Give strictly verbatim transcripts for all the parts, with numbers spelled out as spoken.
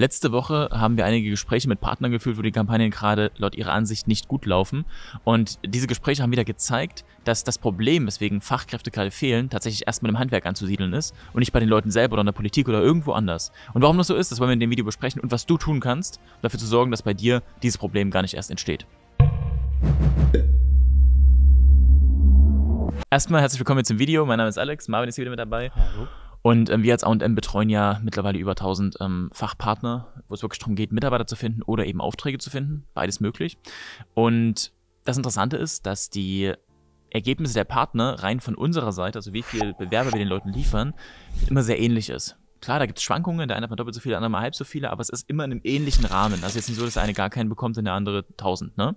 Letzte Woche haben wir einige Gespräche mit Partnern geführt, wo die Kampagnen gerade laut ihrer Ansicht nicht gut laufen. Und diese Gespräche haben wieder gezeigt, dass das Problem, weswegen Fachkräfte gerade fehlen, tatsächlich erstmal im Handwerk anzusiedeln ist und nicht bei den Leuten selber oder in der Politik oder irgendwo anders. Und warum das so ist, das wollen wir in dem Video besprechen und was du tun kannst, um dafür zu sorgen, dass bei dir dieses Problem gar nicht erst entsteht. Erstmal herzlich willkommen jetzt im Video. Mein Name ist Alex, Marvin ist hier wieder mit dabei. Hallo. Und ähm, wir als A und M betreuen ja mittlerweile über tausend ähm, Fachpartner, wo es wirklich darum geht, Mitarbeiter zu finden oder eben Aufträge zu finden. Beides möglich. Und das Interessante ist, dass die Ergebnisse der Partner rein von unserer Seite, also wie viele Bewerber wir den Leuten liefern, immer sehr ähnlich ist. Klar, da gibt es Schwankungen, der eine hat mal doppelt so viele, der andere mal halb so viele, aber es ist immer in einem ähnlichen Rahmen. Also jetzt nicht so, dass der eine gar keinen bekommt und der andere tausend, ne?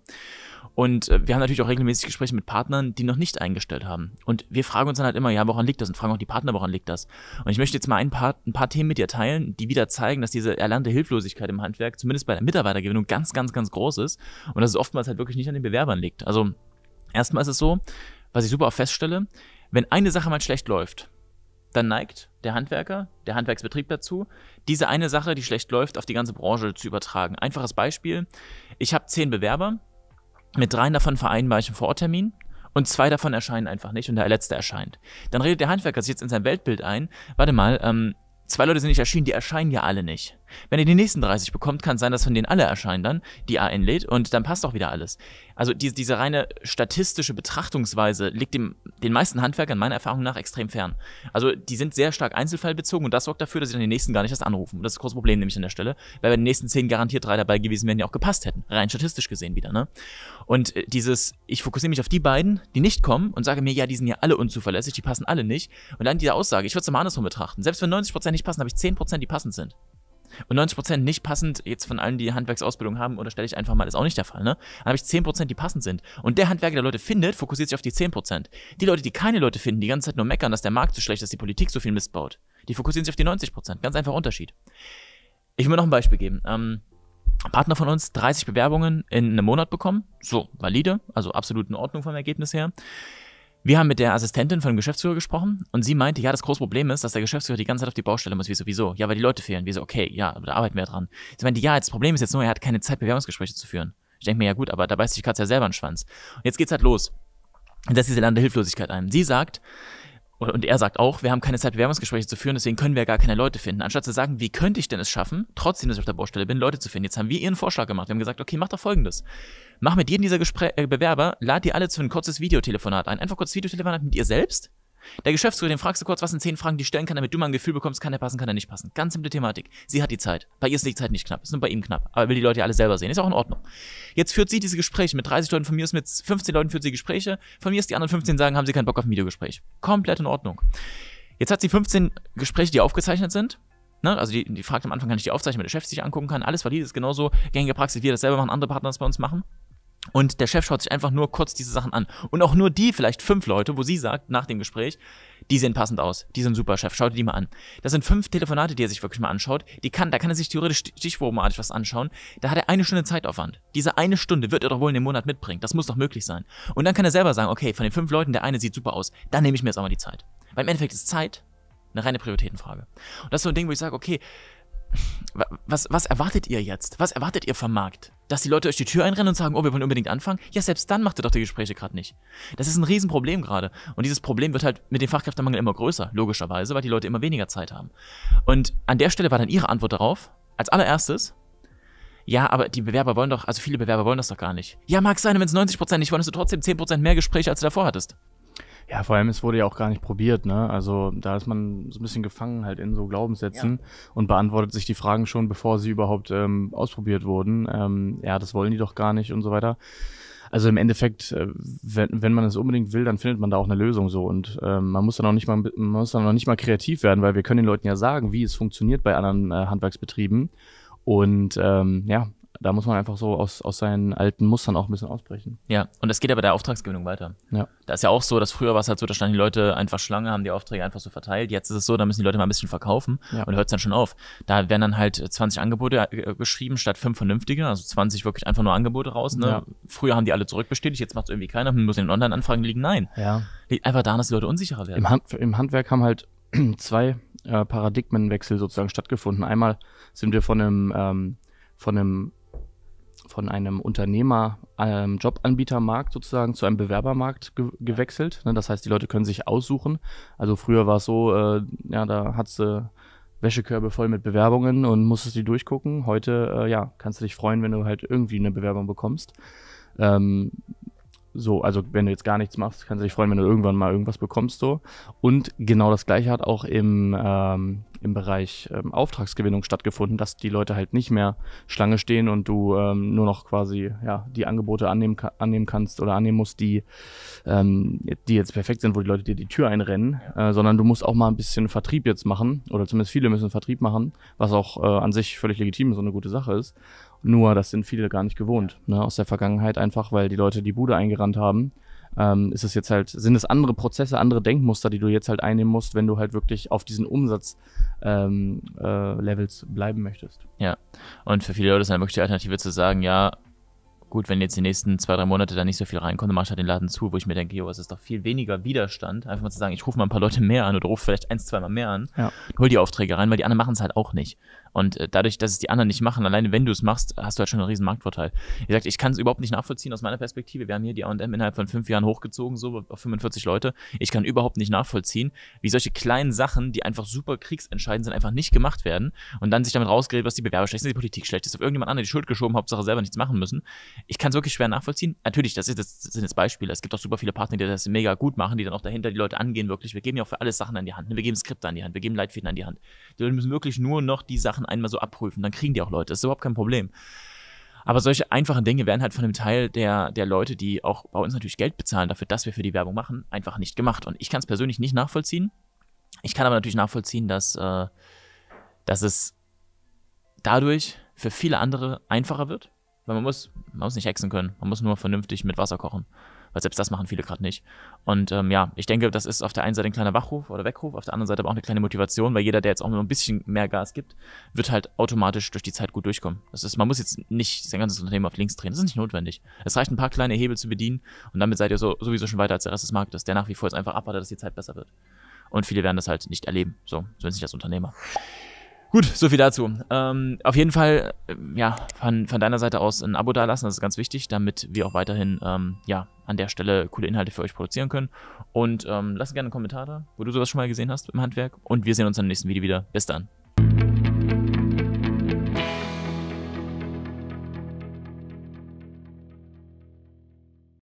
Und wir haben natürlich auch regelmäßig Gespräche mit Partnern, die noch nicht eingestellt haben. Und wir fragen uns dann halt immer, ja, woran liegt das? Und fragen auch die Partner, woran liegt das? Und ich möchte jetzt mal ein paar, ein paar Themen mit dir teilen, die wieder zeigen, dass diese erlernte Hilflosigkeit im Handwerk, zumindest bei der Mitarbeitergewinnung, ganz, ganz, ganz groß ist. Und dass es oftmals halt wirklich nicht an den Bewerbern liegt. Also erstmal ist es so, was ich super oft feststelle, wenn eine Sache mal schlecht läuft, dann neigt der Handwerker, der Handwerksbetrieb dazu, diese eine Sache, die schlecht läuft, auf die ganze Branche zu übertragen. Einfaches Beispiel, ich habe zehn Bewerber. Mit dreien davon vereinbare ich einen Vororttermin und zwei davon erscheinen einfach nicht und der letzte erscheint. Dann redet der Handwerker sich jetzt in sein Weltbild ein, warte mal, ähm, zwei Leute sind nicht erschienen, die erscheinen ja alle nicht. Wenn ihr die nächsten dreißig bekommt, kann es sein, dass von denen alle erscheinen dann, die A N lädt und dann passt auch wieder alles. Also die, diese reine statistische Betrachtungsweise liegt dem, den meisten Handwerkern meiner Erfahrung nach extrem fern. Also die sind sehr stark einzelfallbezogen und das sorgt dafür, dass sie dann die nächsten gar nicht erst anrufen. Und das ist ein großes Problem nämlich an der Stelle, weil bei den nächsten zehn garantiert drei dabei gewesen wären, die auch gepasst hätten. Rein statistisch gesehen wieder, ne? Und dieses, ich fokussiere mich auf die beiden, die nicht kommen und sage mir, ja, die sind ja alle unzuverlässig, die passen alle nicht. Und dann diese Aussage, ich würde es mal andersrum betrachten. Selbst wenn neunzig Prozent nicht passen, habe ich zehn Prozent, die passend sind. Und neunzig Prozent nicht passend, jetzt von allen, die Handwerksausbildung haben, oder stelle ich einfach mal, ist auch nicht der Fall, ne? Dann habe ich zehn Prozent, die passend sind. Und der Handwerker, der Leute findet, fokussiert sich auf die zehn Prozent. Die Leute, die keine Leute finden, die ganze Zeit nur meckern, dass der Markt so schlecht ist, dass die Politik so viel Mist baut, die fokussieren sich auf die neunzig Prozent. Ganz einfacher Unterschied. Ich will mir noch ein Beispiel geben. Ähm, Partner von uns, dreißig Bewerbungen in einem Monat bekommen. So, valide, also absolut in Ordnung vom Ergebnis her. Wir haben mit der Assistentin von dem Geschäftsführer gesprochen und sie meinte, ja, das große Problem ist, dass der Geschäftsführer die ganze Zeit auf die Baustelle muss. Wieso, wieso? Ja, weil die Leute fehlen. Wieso? Okay, ja, aber da arbeiten wir dran. Sie meinte, ja, das Problem ist jetzt nur, er hat keine Zeit, Bewerbungsgespräche zu führen. Ich denke mir, ja gut, aber da beißt sich die Katze ja selber in den Schwanz. Und jetzt geht's halt los. Und das ist diese erlernte Hilflosigkeit ein. Sie sagt, und er sagt auch, wir haben keine Zeit, Bewerbungsgespräche zu führen, deswegen können wir gar keine Leute finden. Anstatt zu sagen, wie könnte ich denn es schaffen, trotzdem, dass ich auf der Baustelle bin, Leute zu finden. Jetzt haben wir ihren Vorschlag gemacht. Wir haben gesagt, okay, mach doch Folgendes. Mach mit jedem dieser Gespräch äh, Bewerber, lad die alle zu ein kurzes Videotelefonat ein. Einfach kurz Videotelefonat mit ihr selbst. Der Geschäftsführer, den fragst du kurz, was sind zehn Fragen, die stellen kann, damit du mal ein Gefühl bekommst, kann er passen, kann er nicht passen. Ganz simple Thematik. Sie hat die Zeit. Bei ihr ist die Zeit nicht knapp. Ist nur bei ihm knapp. Aber will die Leute ja alle selber sehen. Ist auch in Ordnung. Jetzt führt sie diese Gespräche mit dreißig Leuten. Von mir ist mit fünfzehn Leuten führt sie Gespräche. Von mir ist die anderen fünfzehn sagen, haben sie keinen Bock auf ein Videogespräch. Komplett in Ordnung. Jetzt hat sie fünfzehn Gespräche, die aufgezeichnet sind. Ne? Also die, die fragt am Anfang, kann ich die aufzeichnen, damit der Chef sich angucken kann. Alles valide, ist genauso gängige Praxis. Wir das selber machen, andere Partner das bei uns machen. Und der Chef schaut sich einfach nur kurz diese Sachen an. Und auch nur die, vielleicht fünf Leute, wo sie sagt, nach dem Gespräch, die sehen passend aus, die sind super, Chef, schaut die mal an. Das sind fünf Telefonate, die er sich wirklich mal anschaut. Die kann, da kann er sich theoretisch stichprobenartig was anschauen. Da hat er eine Stunde Zeitaufwand. Diese eine Stunde wird er doch wohl in dem Monat mitbringen. Das muss doch möglich sein. Und dann kann er selber sagen, okay, von den fünf Leuten, der eine sieht super aus, dann nehme ich mir jetzt auch mal die Zeit. Weil im Endeffekt ist Zeit eine reine Prioritätenfrage. Und das ist so ein Ding, wo ich sage, okay, Was, was erwartet ihr jetzt? Was erwartet ihr vom Markt? Dass die Leute euch die Tür einrennen und sagen, oh, wir wollen unbedingt anfangen? Ja, selbst dann macht ihr doch die Gespräche gerade nicht. Das ist ein Riesenproblem gerade. Und dieses Problem wird halt mit dem Fachkräftemangel immer größer, logischerweise, weil die Leute immer weniger Zeit haben. Und an der Stelle war dann ihre Antwort darauf, als allererstes, ja, aber die Bewerber wollen doch, also viele Bewerber wollen das doch gar nicht. Ja, mag sein, wenn es neunzig Prozent nicht wollen, hast du trotzdem zehn Prozent mehr Gespräche, als du davor hattest. Ja, vor allem, es wurde ja auch gar nicht probiert, ne? Also da ist man so ein bisschen gefangen halt in so Glaubenssätzen, ja. Und beantwortet sich die Fragen schon, bevor sie überhaupt ähm, ausprobiert wurden. Ähm, ja, das wollen die doch gar nicht und so weiter. Also im Endeffekt, wenn, wenn man es unbedingt will, dann findet man da auch eine Lösung so. Und ähm, man muss dann auch nicht mal, man muss dann auch nicht mal kreativ werden, weil wir können den Leuten ja sagen, wie es funktioniert bei anderen äh, Handwerksbetrieben. Und ähm, ja, da muss man einfach so aus, aus seinen alten Mustern auch ein bisschen ausbrechen. Ja, und es geht aber der Auftragsgewinnung weiter. Ja. Da ist ja auch so, dass früher war es halt so, da standen die Leute einfach Schlange, haben die Aufträge einfach so verteilt. Jetzt ist es so, da müssen die Leute mal ein bisschen verkaufen, ja. Und hört es dann schon auf. Da werden dann halt zwanzig Angebote geschrieben statt fünf vernünftige, also zwanzig wirklich einfach nur Angebote raus. Ne? Ja. Früher haben die alle zurückbestätigt, jetzt macht es irgendwie keiner, muss in den Online-Anfragen liegen. Nein, ja. Liegt einfach daran, dass die Leute unsicherer werden. Im, Hand, im Handwerk haben halt zwei äh, Paradigmenwechsel sozusagen stattgefunden. Einmal sind wir von einem, ähm, von einem, von einem Unternehmer, einem Jobanbietermarkt sozusagen zu einem Bewerbermarkt ge gewechselt. Ne? Das heißt, die Leute können sich aussuchen. Also früher war es so, äh, ja, da hat's äh, Wäschekörbe voll mit Bewerbungen und musstest die durchgucken. Heute, äh, ja, kannst du dich freuen, wenn du halt irgendwie eine Bewerbung bekommst. Ähm, so, also wenn du jetzt gar nichts machst, kannst du dich freuen, wenn du irgendwann mal irgendwas bekommst, so. Und genau das Gleiche hat auch im, ähm, im Bereich ähm, Auftragsgewinnung stattgefunden, dass die Leute halt nicht mehr Schlange stehen und du ähm, nur noch quasi, ja, die Angebote annehmen, annehmen kannst oder annehmen musst, die, ähm, die jetzt perfekt sind, wo die Leute dir die Tür einrennen, äh, sondern du musst auch mal ein bisschen Vertrieb jetzt machen, oder zumindest viele müssen Vertrieb machen, was auch äh, an sich völlig legitim ist und eine gute Sache ist. Nur, das sind viele gar nicht gewohnt, ne, aus der Vergangenheit einfach, weil die Leute die Bude eingerannt haben. Ähm, ist es jetzt halt, sind es andere Prozesse, andere Denkmuster, die du jetzt halt einnehmen musst, wenn du halt wirklich auf diesen Umsatz ähm, äh, Levels bleiben möchtest. Ja, und für viele Leute ist dann wirklich die Alternative zu sagen, ja, gut, wenn jetzt die nächsten zwei, drei Monate da nicht so viel reinkommt, dann mach ich halt den Laden zu, wo ich mir denke, jo, es ist doch viel weniger Widerstand, einfach mal zu sagen, ich rufe mal ein paar Leute mehr an oder rufe vielleicht eins, zweimal mehr an, ja, hol die Aufträge rein, weil die anderen machen es halt auch nicht. Und äh, dadurch, dass es die anderen nicht machen, alleine wenn du es machst, hast du halt schon einen riesen Marktvorteil. Wie gesagt, ich kann es überhaupt nicht nachvollziehen aus meiner Perspektive. Wir haben hier die A und M innerhalb von fünf Jahren hochgezogen, so auf fünfundvierzig Leute. Ich kann überhaupt nicht nachvollziehen, wie solche kleinen Sachen, die einfach super kriegsentscheidend sind, einfach nicht gemacht werden und dann sich damit rausgeredet, was die Bewerber schlecht sind, die Politik schlecht ist, auf irgendjemand anderen die Schuld geschoben, Hauptsache selber nichts machen müssen. Ich kann es wirklich schwer nachvollziehen. Natürlich, das, ist, das sind jetzt Beispiele. Es gibt auch super viele Partner, die das mega gut machen, die dann auch dahinter die Leute angehen wirklich. Wir geben ja auch für alles Sachen an die Hand. Wir geben Skripte an die Hand, wir geben Leitfäden an die Hand. Die Leute müssen wirklich nur noch die Sachen einmal so abprüfen, dann kriegen die auch Leute. Das ist überhaupt kein Problem. Aber solche einfachen Dinge werden halt von dem Teil der, der Leute, die auch bei uns natürlich Geld bezahlen dafür, dass wir für die Werbung machen, einfach nicht gemacht. Und ich kann es persönlich nicht nachvollziehen. Ich kann aber natürlich nachvollziehen, dass, äh, dass es dadurch für viele andere einfacher wird. Weil man muss, man muss nicht hexen können. Man muss nur vernünftig mit Wasser kochen. Weil selbst das machen viele gerade nicht. Und ähm, ja, ich denke, das ist auf der einen Seite ein kleiner Wachruf oder Weckruf, auf der anderen Seite aber auch eine kleine Motivation, weil jeder, der jetzt auch nur ein bisschen mehr Gas gibt, wird halt automatisch durch die Zeit gut durchkommen. Das ist, man muss jetzt nicht sein ganzes Unternehmen auf links drehen, das ist nicht notwendig. Es reicht, ein paar kleine Hebel zu bedienen und damit seid ihr so, sowieso schon weiter als der Rest des Marktes, der nach wie vor jetzt einfach abwartet, dass die Zeit besser wird. Und viele werden das halt nicht erleben, so, zumindest nicht als Unternehmer. Gut, so viel dazu. Ähm, auf jeden Fall, ja, von, von deiner Seite aus ein Abo dalassen, das ist ganz wichtig, damit wir auch weiterhin, ähm, ja, an der Stelle coole Inhalte für euch produzieren können. Und ähm, lasst gerne einen Kommentar da, wo du sowas schon mal gesehen hast im Handwerk. Und wir sehen uns dann im nächsten Video wieder. Bis dann.